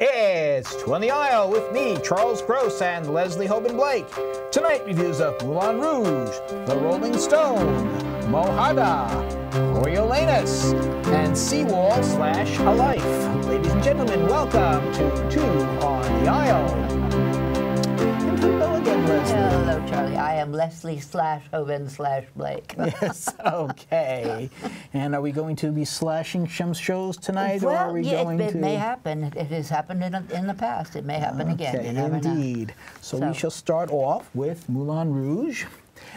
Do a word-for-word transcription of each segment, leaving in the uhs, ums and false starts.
It's twenty Aisle with me, Charles Gross, and Leslie Hoban-Blake. Tonight, reviews of Moulin Rouge, The Rolling Stone, Mojada, Coriolanus, and Seawall slash A Life. Ladies and gentlemen, welcome to Two on the Aisle. Hello again, Leslie. Hello, Charlie. I am Leslie slash Hoban slash Blake. Yes, okay. And are we going to be slashing some shows tonight, well, or are we yeah, going it, it to? It may happen. It, it has happened in, in the past. It may happen okay, again. You never indeed. Know. So, so we shall start off with Moulin Rouge.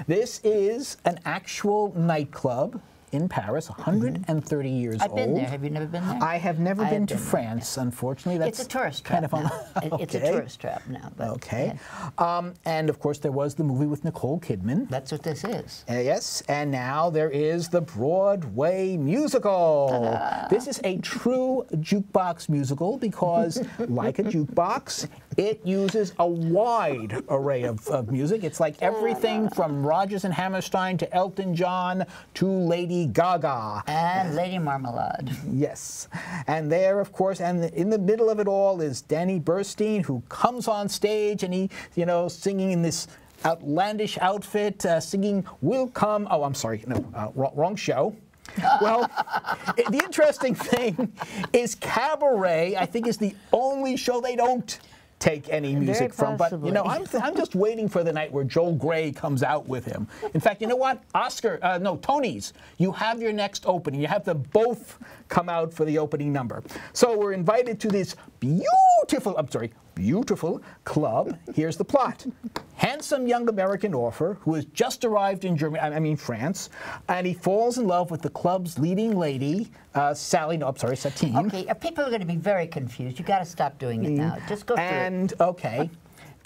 This is an actual nightclub in Paris, one hundred thirty mm-hmm. years old. I've been old. there. Have you never been there? I have never I been have to been France, there. Unfortunately. That's it's a tourist trap kind of now. Okay. It's a tourist trap now. But okay. Um, and, of course, there was the movie with Nicole Kidman. That's what this is. Uh, yes. And now there is the Broadway musical. Ta-da. This is a true jukebox musical because, like a jukebox, it uses a wide array of, of music. It's like everything from Rodgers and Hammerstein to Elton John to Lady Gaga. And Lady Marmalade. Yes. And there, of course, and in the middle of it all is Danny Burstein, who comes on stage and he, you know, singing in this outlandish outfit, uh, singing We'll Come... Oh, I'm sorry. No, uh, wrong, wrong show. Well, the interesting thing is Cabaret, I think, is the only show they don't take any music from, but you know, I'm, I'm just waiting for the night where Joel Gray comes out with him. In fact, you know what? Oscar, uh, no, Tony's, you have your next opening. You have them both come out for the opening number. So we're invited to this beautiful, I'm sorry, beautiful club. Here's the plot. Handsome young American author who has just arrived in Germany, I mean France, and he falls in love with the club's leading lady, uh, Sally, no, I'm sorry, Satine. Okay, people are going to be very confused. You've got to stop doing it now. Just go and, through it. Okay.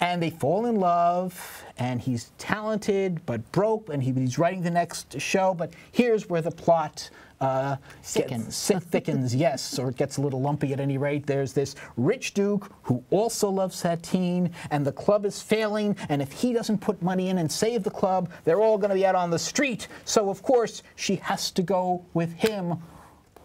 And they fall in love, and he's talented but broke, and he, he's writing the next show. But here's where the plot uh, thickens. Gets, thickens, yes, or it gets a little lumpy at any rate. There's this rich duke who also loves Satine, and the club is failing. And if he doesn't put money in and save the club, they're all going to be out on the street. So, of course, she has to go with him.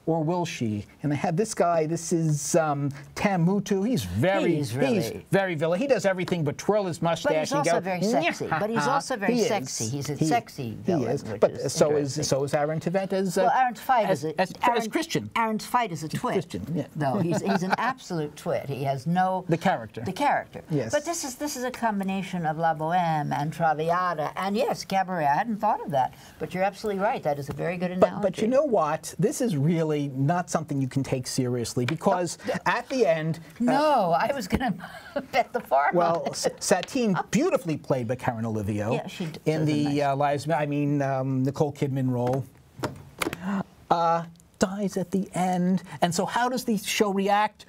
Or will she? And they have this guy. This is um, Tamutu. He's very, he's, really he's very villain. He does everything but twirl his mustache. But he's also and go, very sexy. But he's also very he sexy. He's a he, sexy villain. He is. But is so is so is Aaron Tveit as uh, well. Aaron Tveit as, is a, as, Aaron, as Christian. Aaron Tveit is a twit. Christian. Yeah. No, he's he's an absolute twit. He has no the character. The character. Yes. But this is this is a combination of La Boheme and Traviata and yes, Cabaret. I hadn't thought of that. But you're absolutely right. That is a very good analogy. But, but you know what? This is really not something you can take seriously because at the end... No, uh, I was going to bet the farm. Well, Satine beautifully played by Karen Olivo yeah, she in the nice. uh, lives, I mean, um, Nicole Kidman role. Uh, dies at the end. And so how does the show react?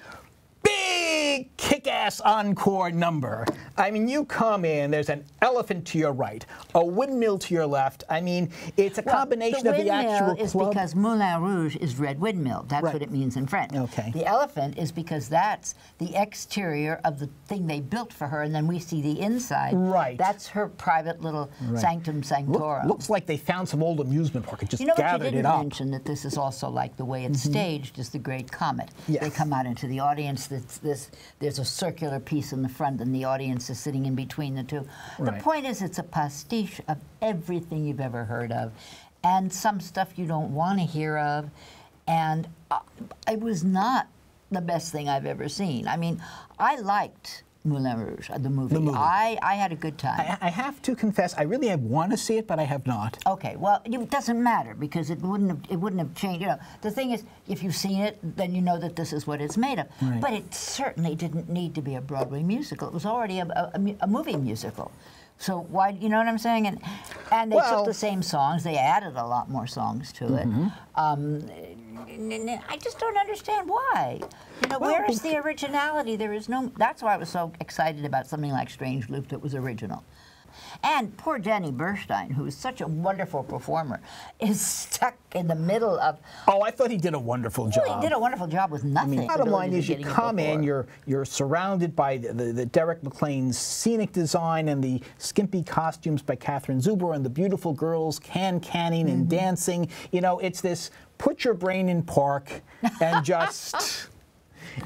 Big kick-ass encore number. I mean, you come in, there's an elephant to your right, a windmill to your left. I mean, it's a well, combination the of the actual is club. Because Moulin Rouge is red windmill. That's right. What it means in French. Okay. The elephant is because that's the exterior of the thing they built for her, and then we see the inside. Right. That's her private little right. sanctum sanctorum. Look, looks like they found some old amusement park and just you know gathered it up. You didn't mention that this is also like the way it's mm-hmm. staged is the Great Comet. Yes. They come out into the audience. It's this, there's a circular piece in the front, and the audience is sitting in between the two. Right. The point is it's a pastiche of everything you've ever heard of, and some stuff you don't want to hear of. And uh, it was not the best thing I've ever seen. I mean, I liked Moulin Rouge, the movie. The movie. I, I had a good time. I, I have to confess, I really want to see it, but I have not. Okay, well, it doesn't matter because it wouldn't have, it wouldn't have changed. You know, the thing is, if you've seen it, then you know that this is what it's made of. Right. But it certainly didn't need to be a Broadway musical. It was already a, a, a movie musical. So why, you know what I'm saying? And and they well, took the same songs. They added a lot more songs to it. Mm-hmm. um, I just don't understand why. You know, well, where is the originality? There is no. That's why I was so excited about something like Strange Loop that was original. And poor Danny Burstein, who is such a wonderful performer, is stuck in the middle of... Oh, I thought he did a wonderful job. Well, he did a wonderful job with nothing. I mean, bottom line is you come in, you're, you're surrounded by the, the, the Derek McLean's scenic design and the skimpy costumes by Katherine Zuber and the beautiful girls can-canning and mm-hmm. dancing. You know, it's this put your brain in park and just...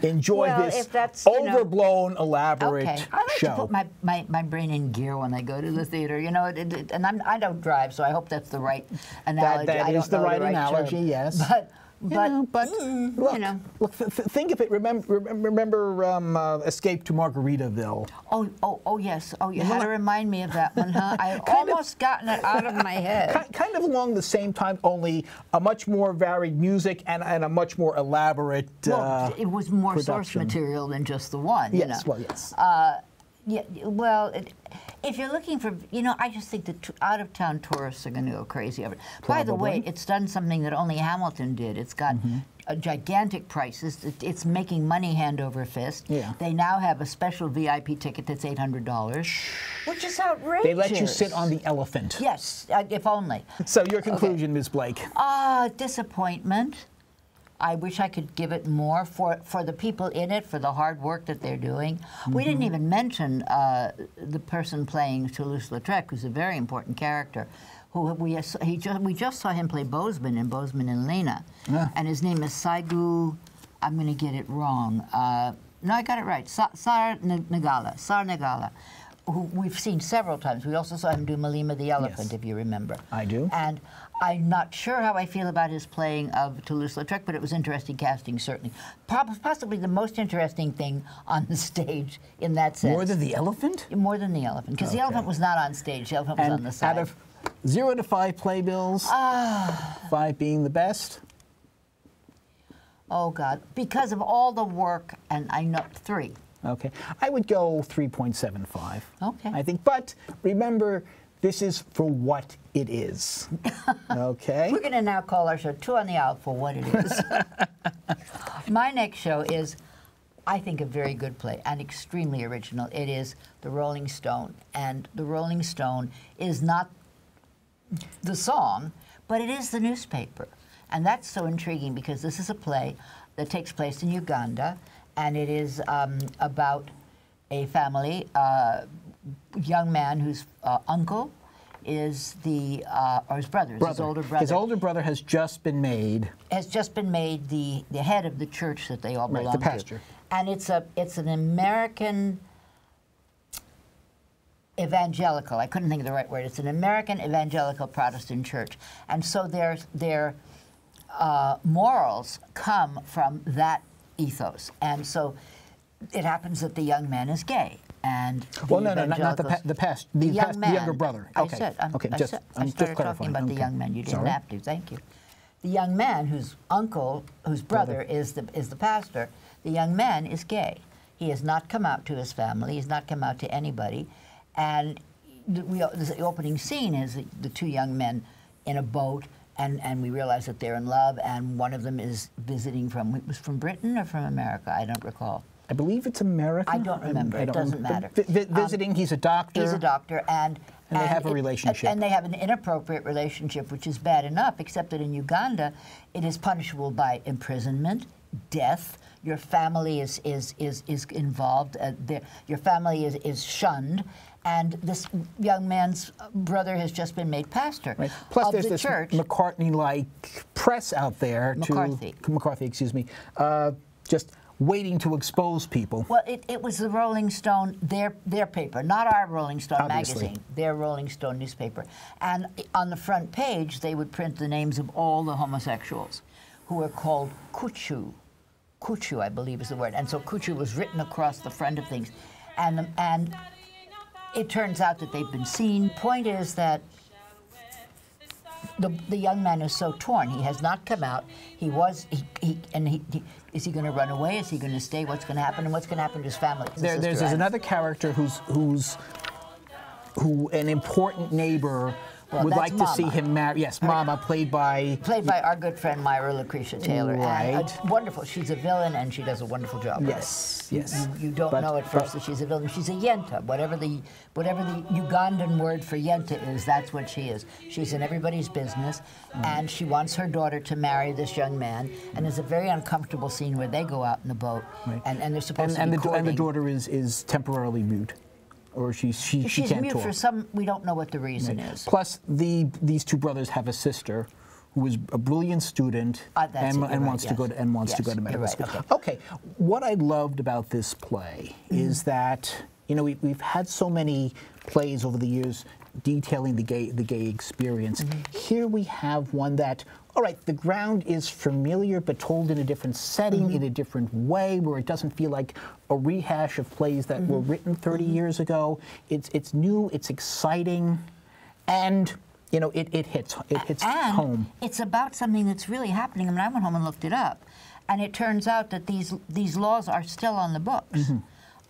enjoy well, this that's, overblown, know, elaborate okay. I like show. To put my, my, my brain in gear when I go to the theater, you know, it, it, and I'm, I don't drive, so I hope that's the right analogy. That, that I is the right, the right analogy, term. Yes. But, You but, know, but mm, look, you know. look th th think of it. Remember, remember um, uh, Escape to Margaritaville. Oh, oh, oh, yes. Oh, you had to remind me of that one, huh? I've almost of, gotten it out of my head. Kind, kind of along the same time, only a much more varied music and, and a much more elaborate well, uh, it was more production. Source material than just the one. Yes, you know? well, yes. Uh, yeah, well, it, if you're looking for, you know, I just think the out-of-town tourists are going to go crazy over it. Probably. By the way, it's done something that only Hamilton did. It's got mm-hmm. a gigantic prices. It, it's making money hand over fist. Yeah. They now have a special V I P ticket that's eight hundred dollars, which is outrageous. They let you sit on the elephant. Yes, uh, if only. So your conclusion, okay. Miz Blake? Ah, uh, disappointment. I wish I could give it more for, for the people in it, for the hard work that they're doing. Mm-hmm. We didn't even mention uh, the person playing Toulouse-Lautrec, who's a very important character, who we, he just, we just saw him play Bozeman in Bozeman and Lena. Yeah. And his name is Saigu, I'm going to get it wrong. Uh, no, I got it right. Sa Saar N Nagala, Saar N Nagala, who we've seen several times. We also saw him do Malima the Elephant, yes. if you remember. I do. And I'm not sure how I feel about his playing of Toulouse-Lautrec, but it was interesting casting, certainly. Possibly the most interesting thing on the stage in that sense. More than the elephant? More than the elephant, because okay. the elephant was not on stage. The elephant and was on the side. Out of zero to five playbills, ah. five being the best. Oh, God. Because of all the work, and I know, three. Okay. I would go three point seven five. Okay. I think, but remember, this is for what it is. Okay? We're going to now call our show Two on the Out for what it is. My next show is, I think, a very good play and extremely original. It is The Rolling Stone. And The Rolling Stone is not the song, but it is the newspaper. And that's so intriguing because this is a play that takes place in Uganda, and it is um, about a family, uh, young man whose uh, uncle is the, uh, or his brother, brother, his older brother. His older brother has just been made. Has just been made the, the head of the church that they all belong right, the pastor. to. And it's a it's an American evangelical, I couldn't think of the right word, it's an American evangelical Protestant church. And so their, their uh, morals come from that ethos. And so it happens that the young man is gay. And well, no, no, not, not the, pa the past, the, the, young past man, the younger brother. Okay. I said, I'm, okay, I, just, said, I started just talking about okay. the young man. You didn't Sorry. have to, thank you. The young man whose uncle, whose brother, brother is the is the pastor, the young man is gay. He has not come out to his family. He's not come out to anybody. And the, we, the opening scene is the, the two young men in a boat, and, and we realize that they're in love, and one of them is visiting from, it was from Britain or from America? I don't recall. I believe it's America. I don't remember. I don't it doesn't remember. matter. V visiting, um, he's a doctor. He's a doctor, and, and, and they have a it, relationship. And they have an inappropriate relationship, which is bad enough, except that in Uganda, it is punishable by imprisonment, death. Your family is is is is involved. Uh, your family is is shunned, and this young man's brother has just been made pastor. Right. Plus, of there's the this McCartney-like press out there. McCarthy. To, McCarthy, excuse me. Uh, just. Waiting to expose people. Well, it, it was the Rolling Stone, their their paper, not our Rolling Stone Obviously. magazine, their Rolling Stone newspaper. And on the front page, they would print the names of all the homosexuals who were called Kuchu. Kuchu, I believe, is the word. And so Kuchu was written across the front of things. And, and it turns out that they've been seen. Point is that The, the young man is so torn. He has not come out. He was, he, he and he, he, is he going to run away? Is he going to stay? What's going to happen? And what's going to happen to his family? His there, there's, there's another character who's, who's, who an important neighbor well, would like Mama. to see him married. Yes, Her, Mama, played by... Played by our good friend Myra Lucretia Taylor. Right. And wonderful. She's a villain, and she does a wonderful job. Yes, yes. You, you don't but, know at first but, that she's a villain. She's a yenta. Whatever the whatever the Ugandan word for yenta is, that's what she is. She's in everybody's business, mm. and she wants her daughter to marry this young man. And there's a very uncomfortable scene where they go out in the boat, right. and, and they're supposed and, to be courting. And the daughter is, is temporarily mute. Or she, she, she she's can't mute talk. for some. We don't know what the reason right. is. Plus, the these two brothers have a sister who is a brilliant student uh, and, and wants right, to yes. go to and wants yes, to go to medical right, school. Okay. okay, what I loved about this play mm. is that you know we, we've had so many plays over the years detailing the gay the gay experience. Mm-hmm. Here we have one that, all right, the ground is familiar but told in a different setting, mm-hmm. in a different way, where it doesn't feel like a rehash of plays that mm-hmm. were written thirty mm-hmm. years ago. It's it's new, it's exciting, and you know it, it hits it hits and home. It's about something that's really happening. I mean, I went home and looked it up, and it turns out that these these laws are still on the books. Mm-hmm.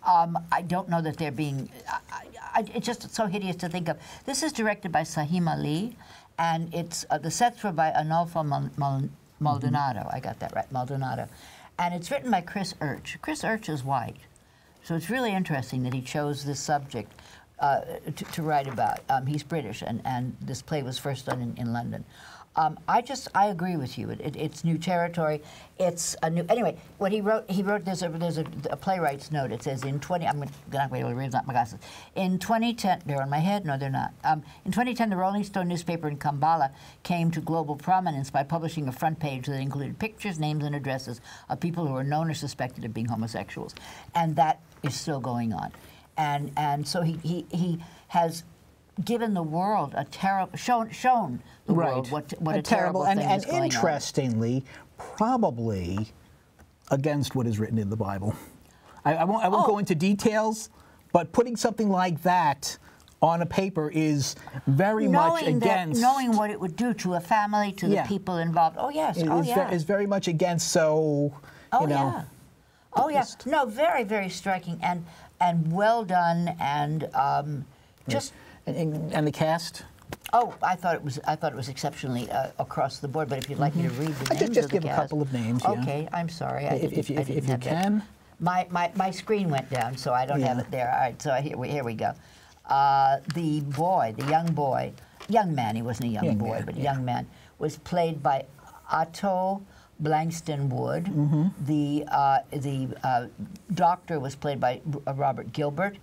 Um, I don't know that they're being, I, I, it's just so hideous to think of. This is directed by Sahim Ali, and it's, uh, the sets were by Adolfo Maldonado, mm-hmm. I got that right, Maldonado. And it's written by Chris Urch. Chris Urch is white, so it's really interesting that he chose this subject uh, to, to write about. Um, he's British, and, and this play was first done in, in London. Um, I just, I agree with you. It, it, it's new territory. It's a new, anyway, what he wrote, he wrote, there's a, there's a, a playwright's note. It says in twenty, I'm not going to read my glasses. In twenty ten, they're on my head? No, they're not. Um, in twenty ten, the Rolling Stone newspaper in Kambala came to global prominence by publishing a front page that included pictures, names, and addresses of people who were known or suspected of being homosexuals. And that is still going on. And, and so he, he, he has given the world a terrible, shown, shown the right. world what, what a, a terrible, terrible thing and, and is going interestingly, on. Probably against what is written in the Bible. I, I won't, I won't oh. go into details, but putting something like that on a paper is very knowing much against. That, knowing what it would do to a family, to yeah. the people involved. Oh, yes. It oh, is yeah. Ve is very much against, so, oh, you know. Yeah. Oh, yes. Yeah. No, very, very striking and, and well done and um, just. Yes. And, and the cast? Oh, I thought it was I thought it was exceptionally uh, across the board. But if you'd like mm-hmm. me to read the I names, just of the give cast. A couple of names. Okay, yeah. I'm sorry. I if, if, if, I if you can, my, my my screen went down, so I don't yeah. have it there. All right, so here we here we go. Uh, the boy, the young boy, young man. He wasn't a young, young boy, man, but yeah. young man was played by Otto Blangston Wood. Mm-hmm. The uh, the uh, doctor was played by Robert Gilbert.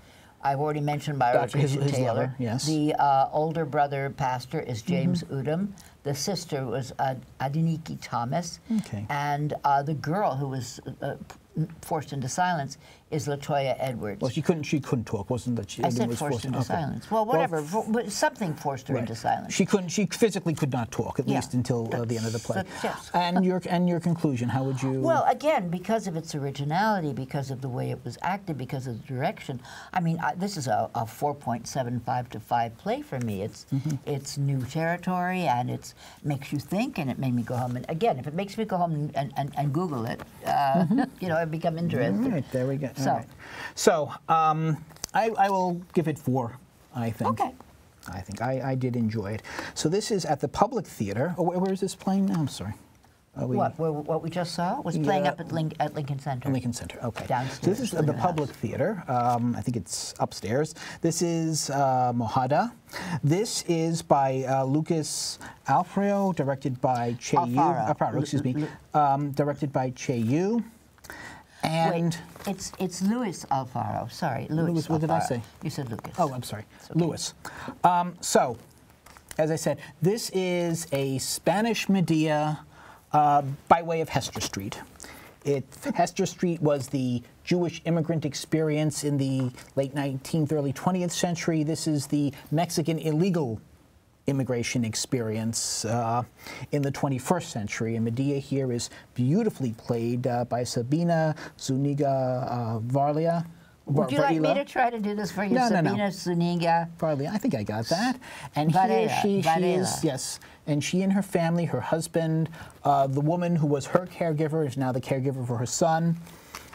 I've already mentioned Myra Lucretia Taylor. Lover, yes. The uh, older brother pastor is James mm-hmm. Udom. The sister was uh, Adeniki Thomas. Okay. And uh, the girl who was uh, forced into silence is Latoya Edwards. Well, she couldn't. She couldn't talk, wasn't that? She, I said was forced, forced into okay. silence. Well, whatever. Well, for, but something forced her right. into silence. She couldn't. She physically could not talk, at yeah. least until uh, the end of the play. Yes. And your and your conclusion. How would you? Well, again, because of its originality, because of the way it was acted, because of the direction. I mean, I, this is a, a four point seven five to five play for me. It's mm-hmm. it's new territory, and it's makes you think, and it made me go home. And again, if it makes me go home and and, and Google it, uh, mm-hmm. you know, I become interested. All right, there we go. So, right. so um, I, I will give it four, I think. Okay. I think I, I did enjoy it. So this is at the Public Theater. Oh, where, where is this playing now? I'm sorry. We, what, what we just saw was playing yeah. up at, Link, at Lincoln Center. Lincoln Center, okay. Downstairs. So this is the Public Theater. Um, I think it's upstairs. This is uh, Mojada. This is by uh, Luis Alfaro, directed by Che Yu. Alfaro. Alfaro, excuse me. L um, directed by Che Yu. And Wait, it's it's Luis Alfaro. Sorry, Luis. Luis what Alfaro. Did I say? You said Lucas. Oh, I'm sorry, okay. Luis. Um, so, as I said, this is a Spanish Medea uh, by way of Hester Street. It Hester Street was the Jewish immigrant experience in the late nineteenth, early twentieth century. This is the Mexican illegal immigration experience uh, in the twenty-first century. And Medea here is beautifully played uh, by Sabina Zuniga uh, Varlia. Would you like me to try to do this for you? No, Sabina no, no. Zuniga Varlia, I think I got that. And Varela, here she, she is, yes. And she and her family, her husband, uh, the woman who was her caregiver is now the caregiver for her son,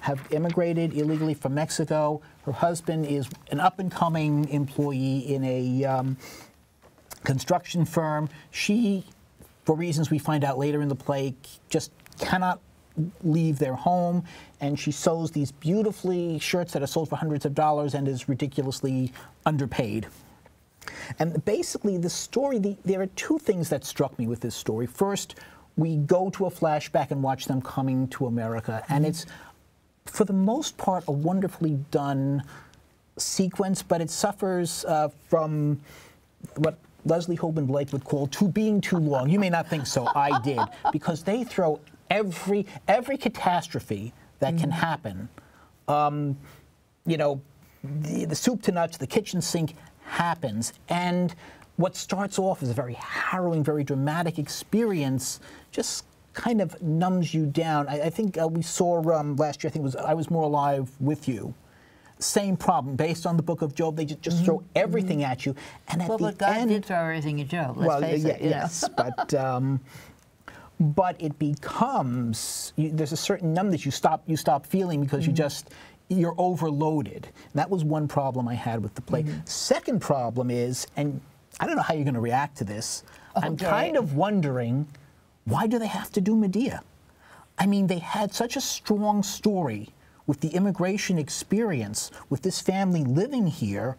have immigrated illegally from Mexico. Her husband is an up-and-coming employee in a um, construction firm. She, for reasons we find out later in the play, just cannot leave their home, and she sews these beautifully shirts that are sold for hundreds of dollars and is ridiculously underpaid. And basically the story, the, there are two things that struck me with this story. First, we go to a flashback and watch them coming to America, and it's, for the most part, a wonderfully done sequence, but it suffers uh, from what Leslie Hoban-Blake would call Too Being Too Long. You may not think so. I did. Because they throw every, every catastrophe that can happen, um, you know, the, the soup to nuts, the kitchen sink happens. And what starts off as a very harrowing, very dramatic experience just kind of numbs you down. I, I think uh, we saw um, last year, I think it was I Was More Alive with You. Same problem, based on the Book of Job. They just, just mm-hmm. throw everything mm-hmm. at you. And at well, the but God end, did throw everything at Job, let's well, face yeah, it. Yes, but, um, but it becomes, you, there's a certain numb that you stop, you stop feeling because mm-hmm. you just, you're overloaded. And that was one problem I had with the play. Mm-hmm. Second problem is, and I don't know how you're going to react to this, okay. I'm kind of wondering, why do they have to do Medea? I mean, they had such a strong story with the immigration experience, with this family living here,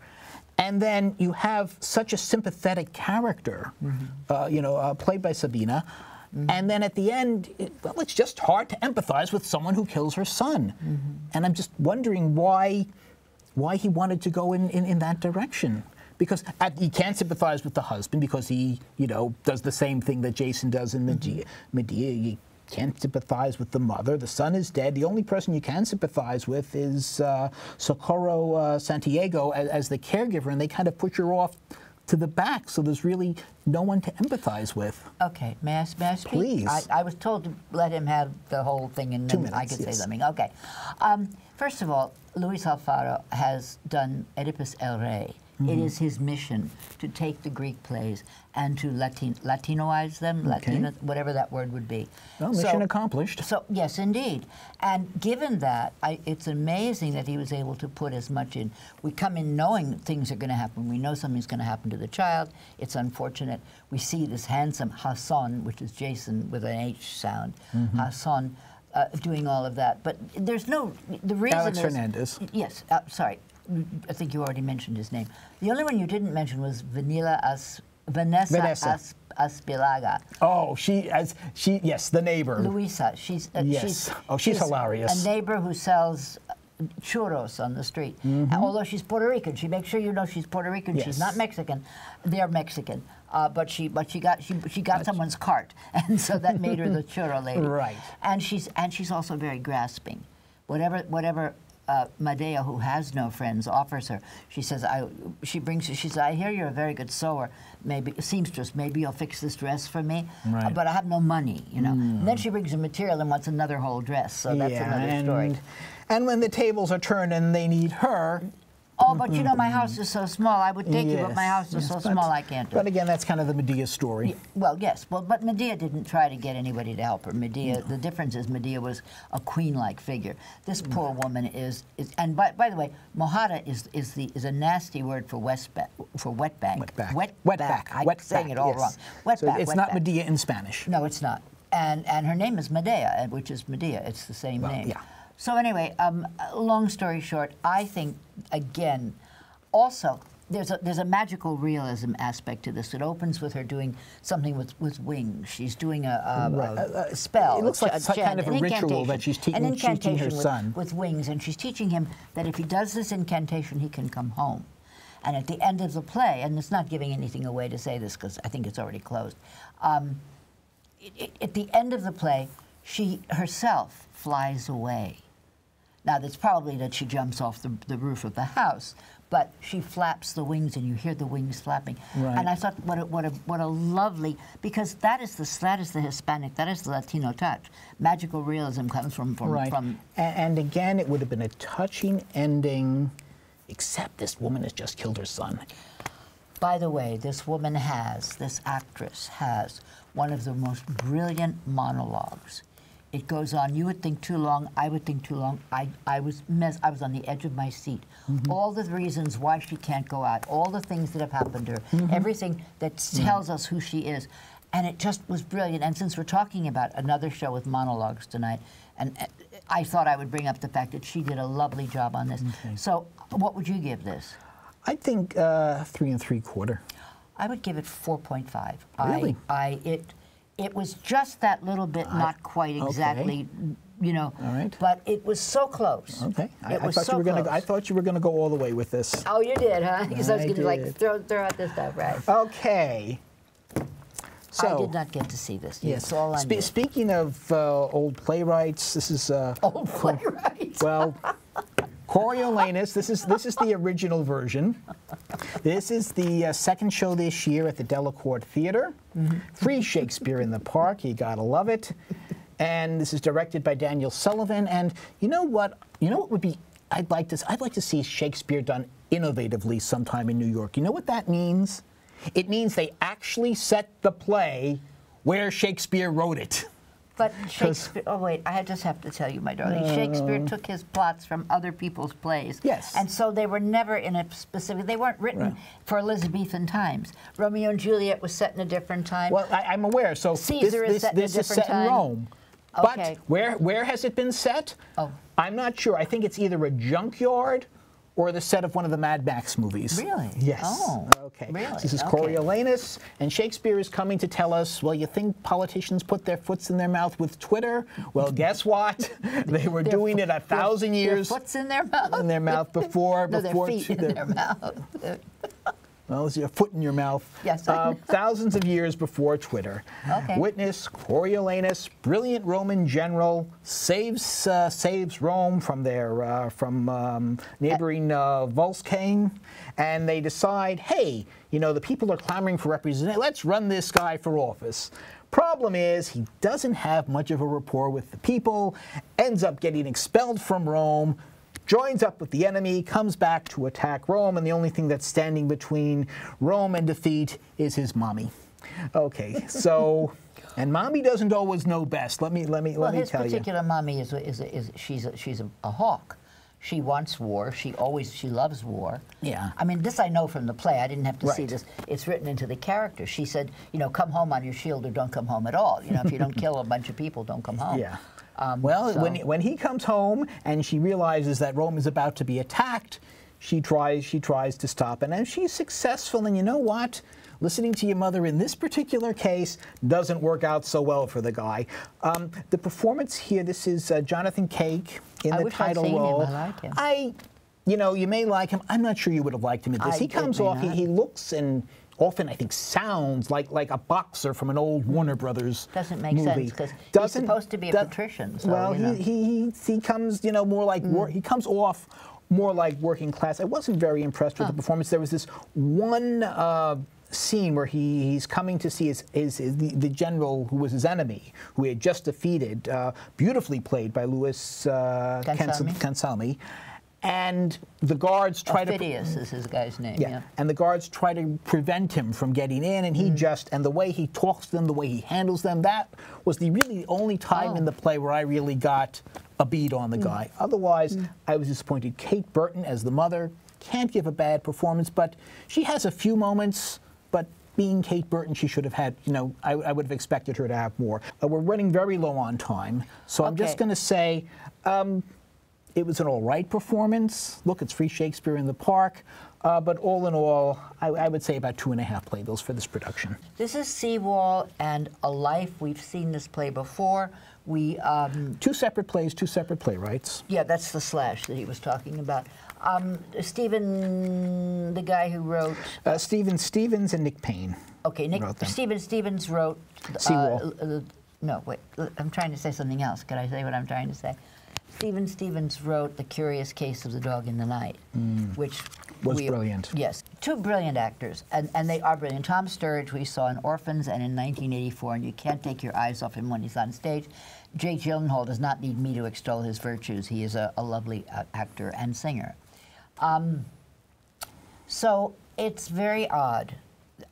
and then you have such a sympathetic character, mm-hmm. uh, you know, uh, played by Sabina, mm-hmm. and then at the end, it, well, it's just hard to empathize with someone who kills her son. Mm-hmm. And I'm just wondering why, why he wanted to go in, in, in that direction. Because at, he can't sympathize with the husband because he, you know, does the same thing that Jason does in Medea. Mm-hmm. Medea, you can't sympathize with the mother. The son is dead. The only person you can sympathize with is uh, Socorro uh, Santiago as, as the caregiver, and they kind of put you off to the back, so there's really no one to empathize with. Okay, may I, may I speak? Please. I, I was told to let him have the whole thing, and then I could yes. say something. Okay. Um, first of all, Luis Alfaro has done Oedipus El Rey. It is his mission to take the Greek plays and to Latin, Latinoize them, okay. Latino, whatever that word would be. Well, mission so, accomplished. So yes, indeed. And given that, I, it's amazing that he was able to put as much in. We come in knowing that things are going to happen. We know something's going to happen to the child. It's unfortunate. We see this handsome Hassan, which is Jason with an H sound, mm-hmm. Hassan, uh, doing all of that. But there's no the reason. Alex is, Hernandez. Yes. Uh, sorry. I think you already mentioned his name. The only one you didn't mention was Vanilla As, Vanessa, Vanessa. As, Aspilaga. Oh, she as she yes, the neighbor. Luisa, she's uh, yes. She's, oh, she's, she's hilarious. A neighbor who sells churros on the street. Mm-hmm. Although she's Puerto Rican, she makes sure you know she's Puerto Rican. Yes. She's not Mexican. They're Mexican, uh, but she but she got she she got That's someone's cart, and so that made her the churro lady. Right. And she's and she's also very grasping. Whatever whatever. Uh, Medea, who has no friends, offers her. She says, "I." She brings. She says, "I hear you're a very good sewer. Maybe seamstress. Maybe you'll fix this dress for me. Right. Uh, but I have no money, you know." Mm. And then she brings her material and wants another whole dress. So that's yeah, another and, story. And when the tables are turned and they need her. Oh, but you know, my house is so small. I would take yes, you, but my house is yes, so small I can't do it. But again, that's kind of the Medea story. Yeah, well, yes. Well, but Medea didn't try to get anybody to help her. Medea, no. The difference is Medea was a queen-like figure. This poor yeah. woman is, is. And by by the way, Mojada is is the is a nasty word for west ba for wet bank. Wet back. Wet, wet back. back. I'm saying it all yes. wrong. Wet so back. It's wet not back. Medea in Spanish. No, it's not. And and her name is Medea, which is Medea. It's the same well, name. Yeah. So anyway, um, long story short, I think, again, also, there's a, there's a magical realism aspect to this. It opens with her doing something with, with wings. She's doing a, a, right. a, a spell. It looks like it's kind of a ritual that she's teaching, an incantation she's teaching her with, son. With wings, and she's teaching him that if he does this incantation, he can come home. And at the end of the play, and it's not giving anything away to say this because I think it's already closed, um, it, it, at the end of the play, she herself flies away. Now, that's probably that she jumps off the, the roof of the house, but she flaps the wings, and you hear the wings flapping. Right. And I thought, what a, what a what a lovely, because that is the that is the Hispanic, that is the Latino touch. Magical realism comes from from. Right. from and, and again, it would have been a touching ending, except this woman has just killed her son. By the way, this woman has, this actress has one of the most brilliant monologues. It goes on. You would think too long. I would think too long. I, I was mess. I was on the edge of my seat. Mm-hmm. All the reasons why she can't go out. All the things that have happened to her. Mm-hmm. Everything that tells mm-hmm. us who she is. And it just was brilliant. And since we're talking about another show with monologues tonight, and I thought I would bring up the fact that she did a lovely job on this. Okay. So what would you give this? I think uh, three and three quarter. I would give it four point five. Really? I, I, it, It was just that little bit, not quite exactly, okay. you know. All right. But it was so close. Okay. I, it was I thought so you were gonna go, I thought you were going to go all the way with this. Oh, you did, huh? Because I, I was going to like throw throw out this stuff, right? Okay. So, I did not get to see this. Yes, it's all I Spe knew. Speaking of uh, old playwrights, this is uh, old playwrights. Well, Coriolanus. This is this is the original version. This is the uh, second show this year at the Delacorte Theater. Mm-hmm. Free Shakespeare in the Park. You gotta love it. And this is directed by Daniel Sullivan. And you know what? You know what would be? I'd like to. I'd like to see Shakespeare done innovatively sometime in New York. You know what that means? It means they actually set the play where Shakespeare wrote it. But Shakespeare, oh wait, I just have to tell you, my darling, uh, Shakespeare took his plots from other people's plays. Yes. And so they were never in a specific, they weren't written right. for Elizabethan times. Romeo and Juliet was set in a different time. Well, I, I'm aware, so Caesar this, is set this, in a different time. This is set time. in Rome. Okay. But where, where has it been set? Oh. I'm not sure. I think it's either a junkyard or the set of one of the Mad Max movies. Really? Yes. Oh, okay. Really? This is okay. Coriolanus, and Shakespeare is coming to tell us, well, you think politicians put their foots in their mouth with Twitter? Well, guess what? They were their doing it a thousand their, years. Their foots in their mouth? In their mouth before. no, before their feet in their, their mouth. Well, it's your foot in your mouth. Yes. Uh, thousands of years before Twitter. Okay. Witness Coriolanus, brilliant Roman general, saves uh, saves Rome from their uh, from um, neighboring uh, Volscane, and they decide, hey, you know, the people are clamoring for representation. Let's run this guy for office. Problem is, he doesn't have much of a rapport with the people. Ends up getting expelled from Rome. Joins up with the enemy, comes back to attack Rome, and the only thing that's standing between Rome and defeat is his mommy. Okay, so, and mommy doesn't always know best. Let me let me well, let me tell you. Well, his particular mommy is is is she's a, she's a, a hawk. She wants war. She always she loves war. Yeah. I mean, this I know from the play. I didn't have to right. see this. It's written into the character. She said, you know, come home on your shield or don't come home at all. You know, if you don't kill a bunch of people, don't come home. Yeah. Um, well, so. when, when he comes home and she realizes that Rome is about to be attacked, she tries, she tries to stop it. And she's successful, and you know what? Listening to your mother in this particular case doesn't work out so well for the guy. Um, the performance here, this is uh, Jonathan Cake in I the wish title I'd seen role. Him. I like him. I, you know, you may like him. I'm not sure you would have liked him in this. I he comes off, he, he looks and... often, I think, sounds like like a boxer from an old Warner Brothers doesn't make movie. sense because he's supposed to be a patrician. So, well, you know. he, he he comes you know more like mm. he comes off more like working class. I wasn't very impressed with huh. the performance. There was this one uh, scene where he, he's coming to see his, his, his the, the general who was his enemy, who he had just defeated, uh, beautifully played by Luis uh, Cansalmi. Cansalmi. And the guards try Ophidius to is his guy's name. Yeah. yeah. And the guards try to prevent him from getting in, and he mm. just and the way he talks to them, the way he handles them, that was the really only time oh. in the play where I really got a bead on the mm. guy. Otherwise, mm. I was disappointed. Kate Burton as the mother can't give a bad performance, but she has a few moments. But being Kate Burton, she should have had, you know, I, I would have expected her to have more. Uh, we're running very low on time, so okay. I'm just going to say. Um, It was an all right performance. Look, it's Free Shakespeare in the Park. Uh, but all in all, I, I would say about two and a half playbills for this production. This is Seawall and A Life. We've seen this play before. We um, Two separate plays, two separate playwrights. Yeah, that's the slash that he was talking about. Um, Stephen, the guy who wrote... Uh, Stephen Stevens and Nick Payne. Okay, Nick Stephen Stevens wrote... Uh, Seawall. Uh, no, wait, I'm trying to say something else. Could I say what I'm trying to say? Stephen Stevens wrote The Curious Case of the Dog in the Night, mm. which was we, brilliant. Yes. Two brilliant actors, and, and they are brilliant. Tom Sturridge we saw in Orphans and in nineteen eighty-four, and you can't take your eyes off him when he's on stage. Jake Gyllenhaal does not need me to extol his virtues. He is a, a lovely uh, actor and singer. Um, so it's very odd.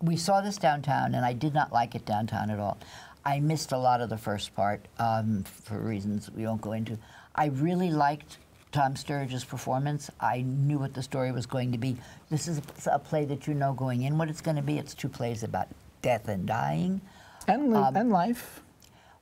We saw this downtown, and I did not like it downtown at all. I missed a lot of the first part um, for reasons we won't go into. I really liked Tom Sturridge's performance. I knew what the story was going to be. This is a play that you know going in what it's going to be. It's two plays about death and dying. And, um, and life.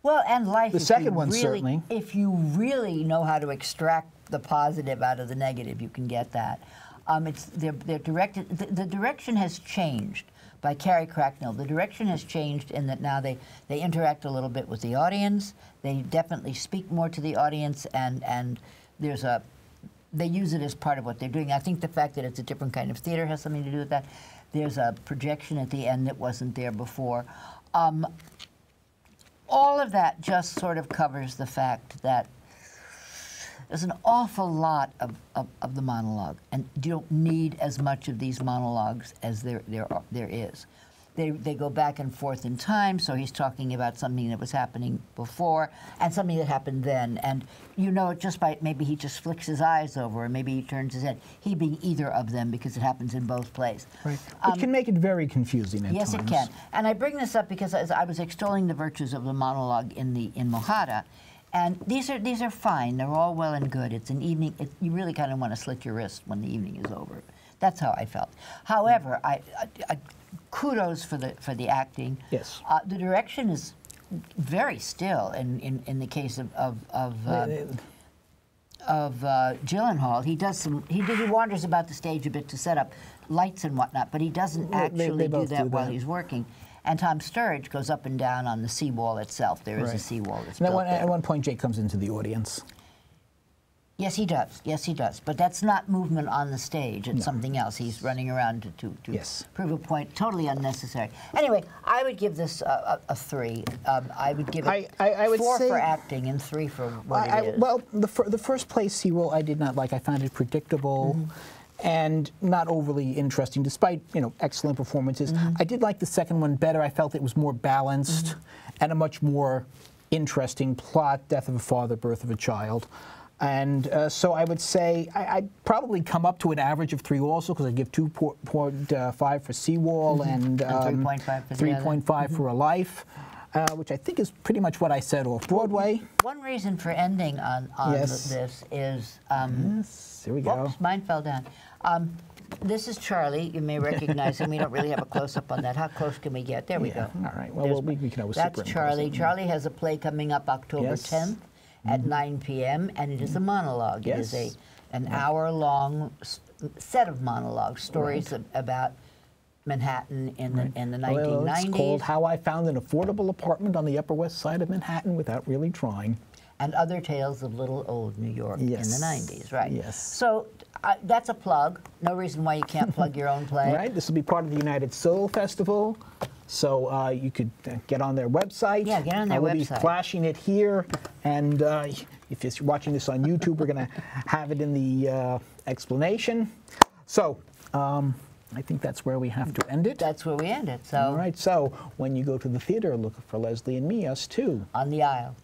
Well, and life. The second one, really, certainly. If you really know how to extract the positive out of the negative, you can get that. Um, it's, they're, they're directed, the, the direction has changed. by Carrie Cracknell. The direction has changed in that now they, they interact a little bit with the audience. They definitely speak more to the audience, and, and there's a, they use it as part of what they're doing. I think the fact that it's a different kind of theater has something to do with that. There's a projection at the end that wasn't there before. Um, all of that just sort of covers the fact that there's an awful lot of, of, of the monologue, and you don't need as much of these monologues as there there are, there is. They, they go back and forth in time, so he's talking about something that was happening before and something that happened then, and you know it just by, maybe he just flicks his eyes over, or maybe he turns his head, he being either of them, because it happens in both plays. Right. Um, it can make it very confusing at yes, times. Yes, it can. And I bring this up because as I was extolling the virtues of the monologue in the in Mojada, and these are these are fine. They're all well and good. It's an evening. It, you really kind of want to slit your wrist when the evening is over. That's how I felt. However, I, I, I kudos for the for the acting. Yes. Uh, the direction is very still. In in, in the case of of of, uh, of uh, Gyllenhaal, he does some. He he wanders about the stage a bit to set up lights and whatnot, but he doesn't well, actually they, they do, that do that while he's working. And Tom Sturridge goes up and down on the seawall itself. There right. is a seawall that's built one, at one point, Jake comes into the audience. Yes, he does. Yes, he does. But that's not movement on the stage. It's no. something else. He's running around to, to, to yes. prove a point. Totally unnecessary. Anyway, I would give this a, a, a three. Um, I would give it I, I, I would four for acting and three for what I, it is. I, well, the, fir the first play, Seawall, I did not like. I found it predictable. Mm-hmm. And not overly interesting, despite, you know, excellent performances. Mm-hmm. I did like the second one better. I felt it was more balanced mm-hmm. and a much more interesting plot, death of a father, birth of a child. And uh, so I would say I, I'd probably come up to an average of three also, because I'd give two point five for Seawall mm-hmm. and, um, and three point five for, for A Life. Uh, which I think is pretty much what I said off Broadway. One reason for ending on, on yes. this is, um, yes. Here we go. Oops, mine fell down. Um, this is Charlie. You may recognize him. We don't really have a close-up on that. How close can we get? There we yeah. go. All right. Well, well we, we can always That's Charlie. It. Charlie has a play coming up October tenth yes. at mm-hmm. nine p m, and it is a monologue. Yes. It is a, an yeah. hour-long set of monologues, stories right. ab about Manhattan in the, right. in the nineteen nineties. Well, it's called How I Found an Affordable Apartment on the Upper West Side of Manhattan Without Really Trying. And Other Tales of Little Old New York yes. in the nineties, right? Yes. So uh, that's a plug. No reason why you can't plug your own play. Right. This will be part of the United Soul Festival. So uh, you could uh, get on their website. Yeah, get on their I will website. We'll be flashing it here. And uh, if you're watching this on YouTube, we're going to have it in the uh, explanation. So. Um, I think that's where we have to end it. That's where we end it. So all right. So when you go to the theater, look for Leslie and me, us too. On the aisle.